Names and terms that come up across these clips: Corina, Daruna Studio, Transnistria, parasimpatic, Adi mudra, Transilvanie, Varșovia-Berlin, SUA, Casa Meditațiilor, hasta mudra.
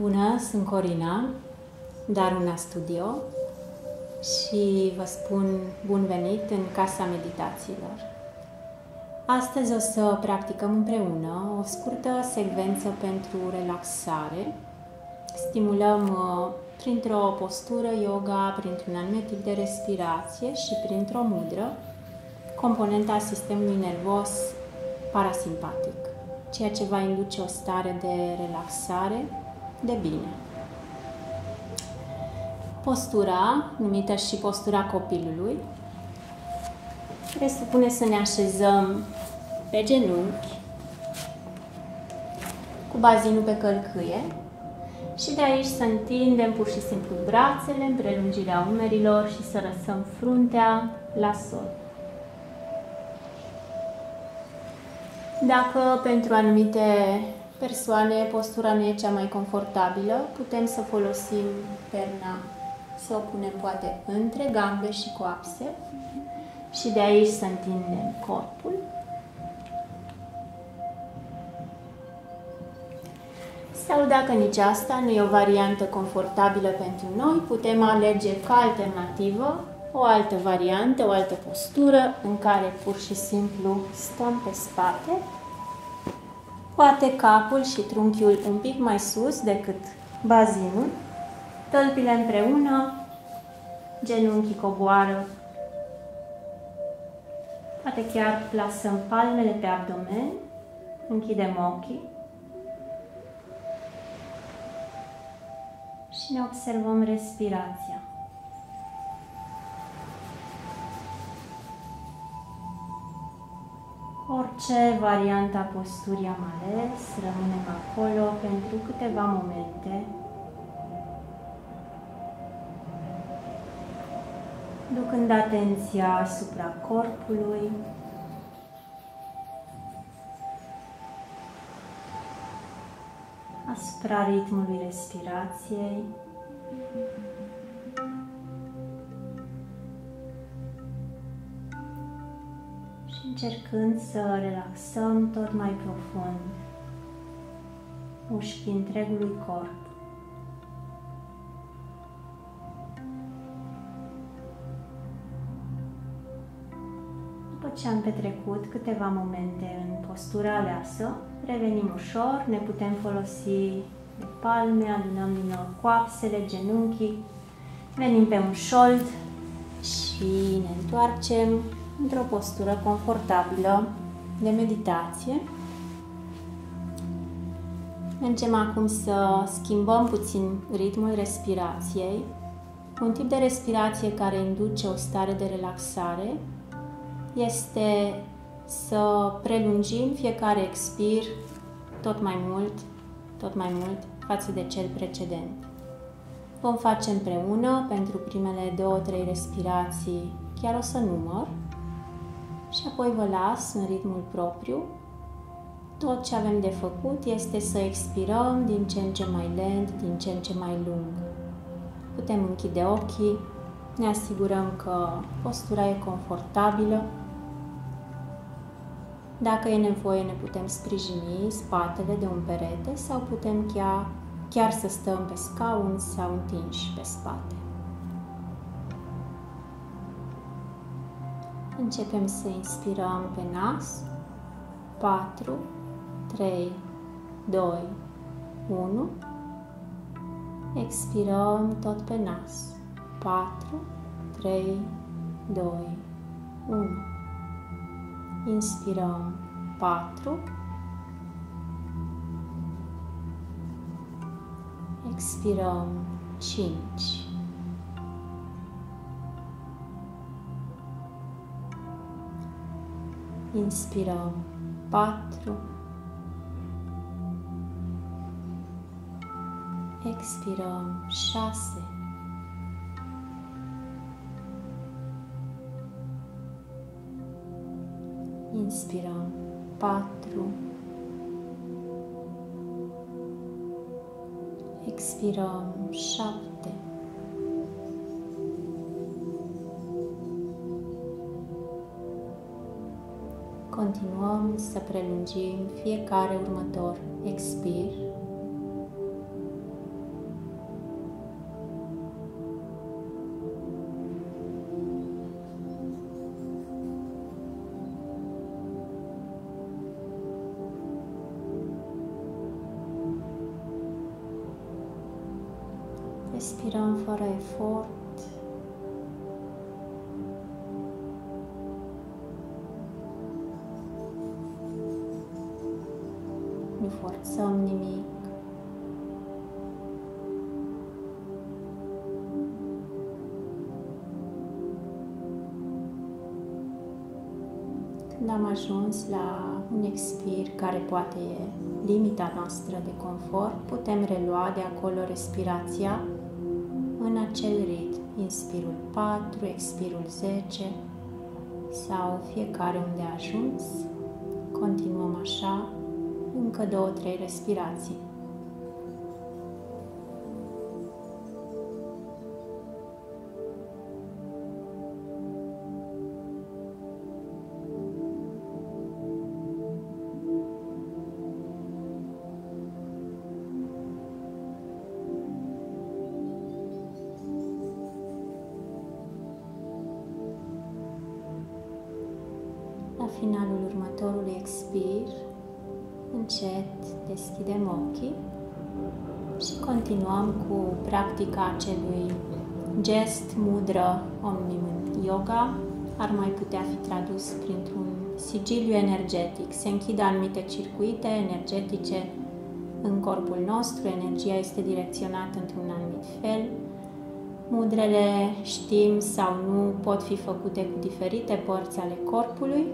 Bună, sunt Corina, Daruna Studio și vă spun bun venit în Casa Meditațiilor. Astăzi o să practicăm împreună o scurtă secvență pentru relaxare. Stimulăm printr-o postură yoga, printr-un anume tip de respirație și printr-o mudră componenta sistemului nervos parasimpatic, ceea ce va induce o stare de relaxare, de bine. Postura, numită și postura copilului, presupune să ne așezăm pe genunchi, cu bazinul pe călcâie și de aici să întindem pur și simplu brațele în prelungirea umerilor și să lăsăm fruntea la sol. Dacă pentru anumite persoane postura nu e cea mai confortabilă, putem să folosim perna, să o punem poate între gambe și coapse și de aici să întindem corpul. Sau dacă nici asta nu e o variantă confortabilă pentru noi, putem alege ca alternativă o altă variantă, o altă postură în care pur și simplu stăm pe spate. Poate capul și trunchiul un pic mai sus decât bazinul, tălpile împreună, genunchii coboară. Poate chiar plasăm palmele pe abdomen, închidem ochii și ne observăm respirația. Orice variantă a posturii am ales, rămânem acolo pentru câteva momente, ducând atenția asupra corpului, asupra ritmului respirației. Încercând să relaxăm tot mai profund mușchii întregului corp. După ce am petrecut câteva momente în postura aleasă, revenim ușor, ne putem folosi de palme, adunăm din nou coapsele, genunchii, venim pe un șold și ne întoarcem într-o postură confortabilă de meditație. Mergem acum să schimbăm puțin ritmul respirației, un tip de respirație care induce o stare de relaxare este să prelungim fiecare expir tot mai mult față de cel precedent. Vom face împreună pentru primele 2-3 respirații, chiar o să număr. Și apoi vă las în ritmul propriu. Tot ce avem de făcut este să expirăm din ce în ce mai lent, din ce în ce mai lung. Putem închide ochii, ne asigurăm că postura e confortabilă. Dacă e nevoie, ne putem sprijini spatele de un perete sau putem chiar să stăm pe scaun sau întinși pe spate. Începem să inspirăm pe nas, 4, 3, 2, 1, expirăm tot pe nas, 4, 3, 2, 1, inspirăm 4, expirăm 5, inspirăm 4, expirăm 6, inspirăm 4, expirăm 7, Continuăm să prelungim fiecare următor expir Respirăm fără efort. Nu forțăm nimic. Când am ajuns la un expir care poate e limita noastră de confort, putem relua de acolo respirația în acel ritm, inspirul 4, expirul 10 sau fiecare unde a ajuns. Continuăm așa încă 2-3 respirații. La finalul următorului expir, încet deschidem ochii și continuăm cu practica acelui gest, mudra, omnim în yoga. Ar mai putea fi tradus printr-un sigiliu energetic. Se închid anumite circuite energetice în corpul nostru, energia este direcționată într-un anumit fel. Mudrele, știm sau nu, pot fi făcute cu diferite părți ale corpului.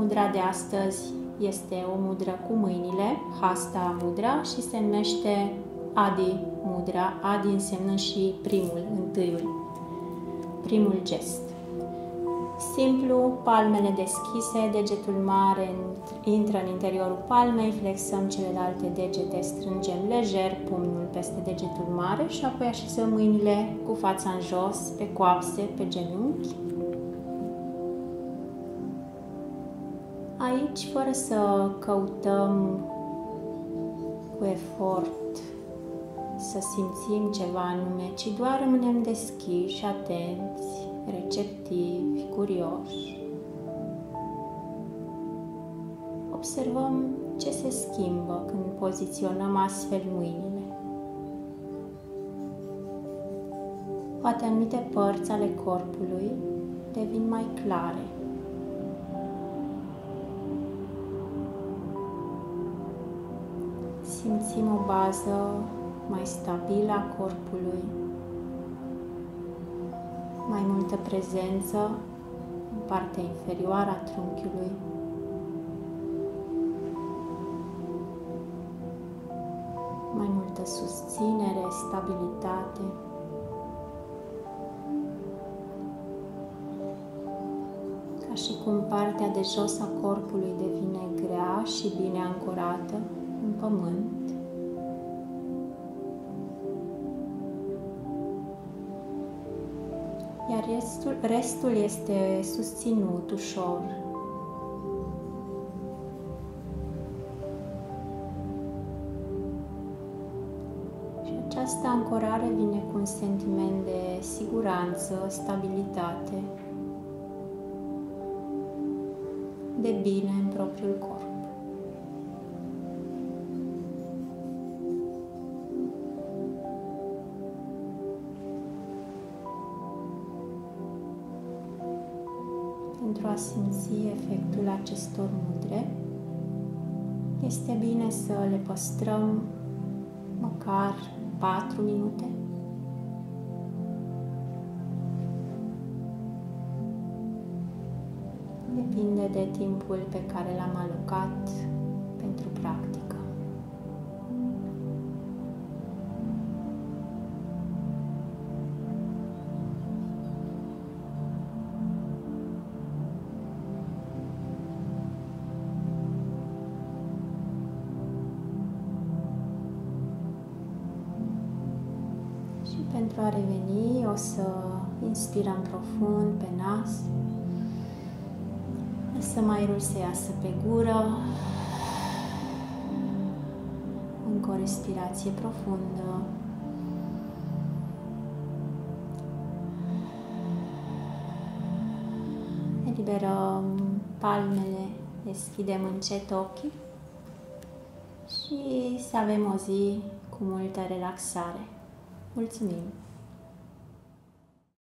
Mudra de astăzi este o mudră cu mâinile, hasta mudra, și se numește Adi mudra, Adi însemnând și primul gest. Simplu, palmele deschise, degetul mare intră în interiorul palmei, flexăm celelalte degete, strângem lejer pumnul peste degetul mare și apoi așezăm mâinile cu fața în jos, pe coapse, pe genunchi. Aici, fără să căutăm cu efort să simțim ceva anume, ci doar rămânem deschiși, atenți, receptivi, curioși. Observăm ce se schimbă când poziționăm astfel mâinile. Poate anumite părți ale corpului devin mai clare. Simțim o bază mai stabilă a corpului, mai multă prezență în partea inferioară a trunchiului. Mai multă susținere, stabilitate. Ca și cum partea de jos a corpului devine grea și bine ancorată în pământ. Iar restul este susținut ușor. Și această ancorare vine cu un sentiment de siguranță, stabilitate, de bine în propriul corp. Pentru a simți efectul acestor mudre, este bine să le păstrăm măcar 4 minute. Depinde de timpul pe care l-am alocat pentru practică. Pentru a reveni, o să inspirăm profund pe nas, lăsăm aerul să iasă pe gură, încă o respirație profundă. Eliberăm palmele, deschidem încet ochii și să avem o zi cu multă relaxare. Mulțumim!